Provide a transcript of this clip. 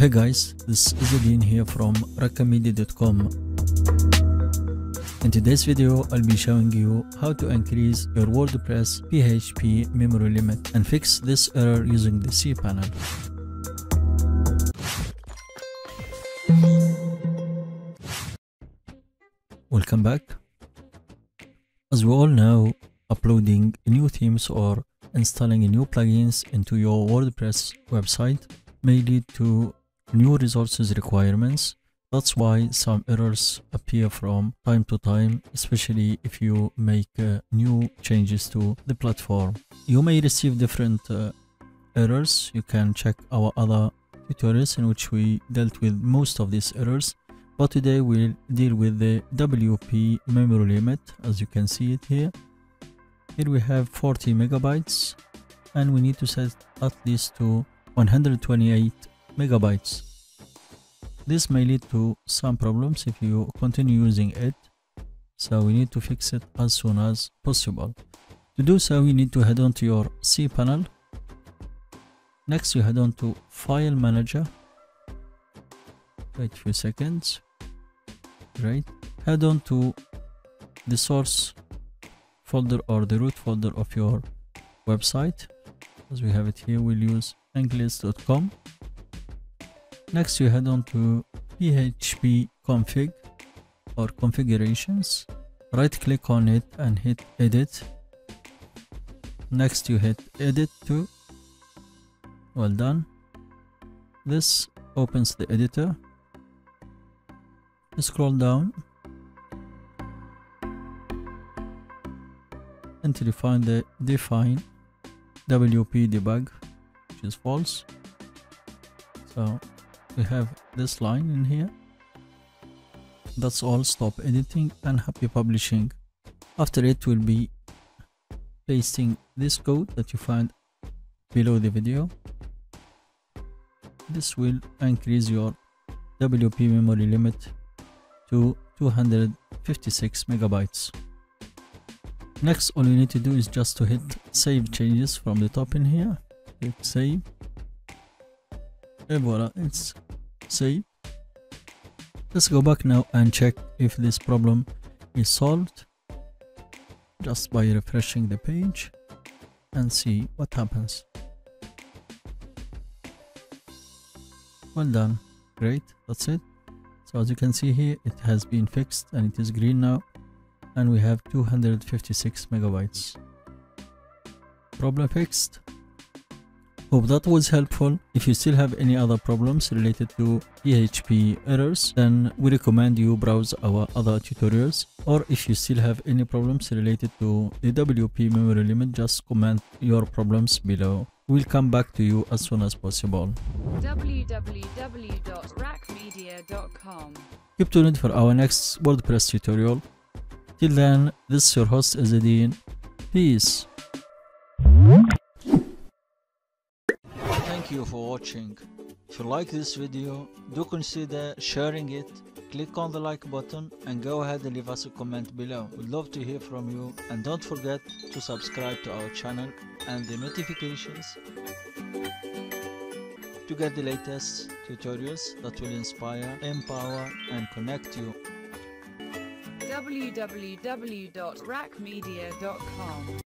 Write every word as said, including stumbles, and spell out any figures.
Hey guys, this is Adin here from Rakamedia dot com. In today's video, I'll be showing you how to increase your WordPress P H P memory limit and fix this error using the cPanel. Welcome back. As we all know, uploading new themes or installing new plugins into your WordPress website may lead to new resources requirements. That's why some errors appear from time to time, especially if you make uh, new changes to the platform. You may receive different uh, errors. You can check our other tutorials in which we dealt with most of these errors, but today we'll deal with the W P memory limit. As you can see it here, here we have forty megabytes, and we need to set at least to one hundred twenty-eight megabytes. This may lead to some problems if you continue using it, so we need to fix it as soon as possible. To do so, you need to head on to your cPanel. Next, you head on to File Manager. Wait a few seconds. Great. Head on to the source folder or the root folder of your website. As we have it here, we'll use english dot com. Next, you head on to P H P config or configurations. Right click on it and hit edit. Next, you hit edit to. Well done. This opens the editor. Scroll down until you find the define W P debug, which is false. So we have this line in here. That's all. Stop editing and happy publishing. After it, we'll be pasting this code that you find below the video. This will increase your W P memory limit to two hundred fifty-six megabytes. Next, all you need to do is just to hit save changes from the top in here. Hit save, and voila, it's saved. Let's go back now and check if this problem is solved just by refreshing the page and see what happens. Well done. Great, that's it. So as you can see here, it has been fixed and it is green now, and we have two hundred fifty-six megabytes. Problem fixed. Hope that was helpful. If you still have any other problems related to P H P errors, then we recommend you browse our other tutorials. Or if you still have any problems related to the W P memory limit, just comment your problems below. We'll come back to you as soon as possible. w w w dot rakamedia dot com. Keep tuned for our next WordPress tutorial. Till then, this is your host Ezzedine. Peace. Thank you for watching. If you like this video, do consider sharing it. Click on the like button and go ahead and leave us a comment below. We'd love to hear from you, and don't forget to subscribe to our channel and the notifications to get the latest tutorials that will inspire, empower and connect you. w w w dot rakamedia dot com